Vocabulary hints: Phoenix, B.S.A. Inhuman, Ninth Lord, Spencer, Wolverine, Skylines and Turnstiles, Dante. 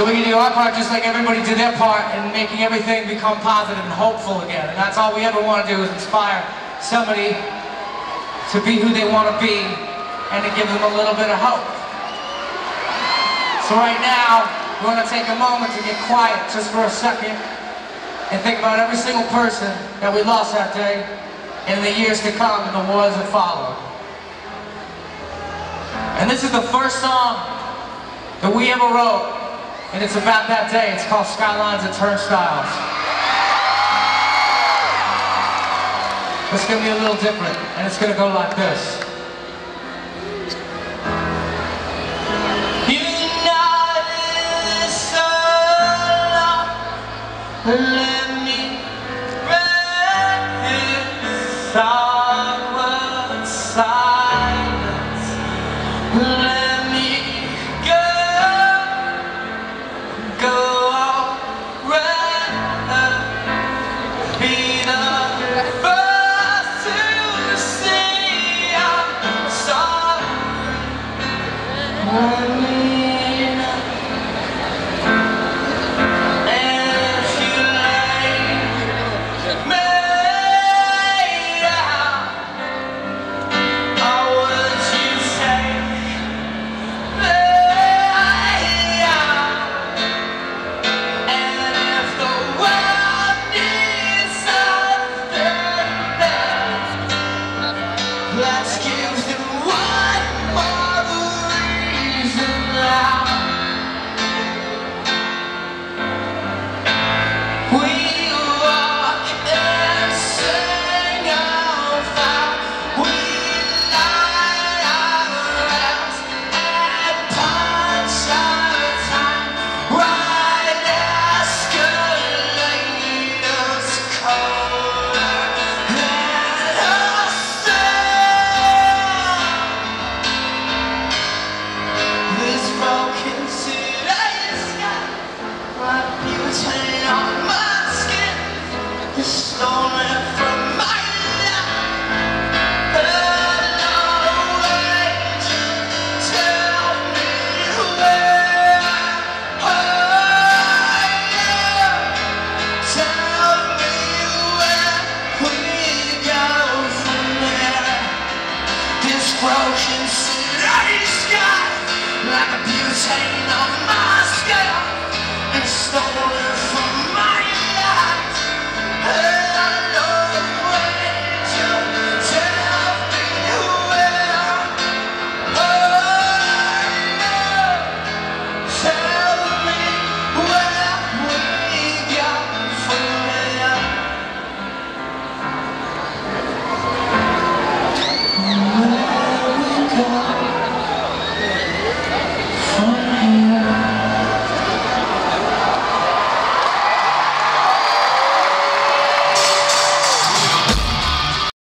So we can do our part just like everybody did their part in making everything become positive and hopeful again. And that's all we ever want to do is inspire somebody to be who they want to be and to give them a little bit of hope. So right now, we're going to take a moment to get quiet just for a second and think about every single person that we lost that day and the years to come and the wars that followed. And this is the first song that we ever wrote, and it's about that day. It's called Skylines and Turnstiles. It's going to be a little different, and it's going to go like this. You know it's so long, let me break this awkward silence.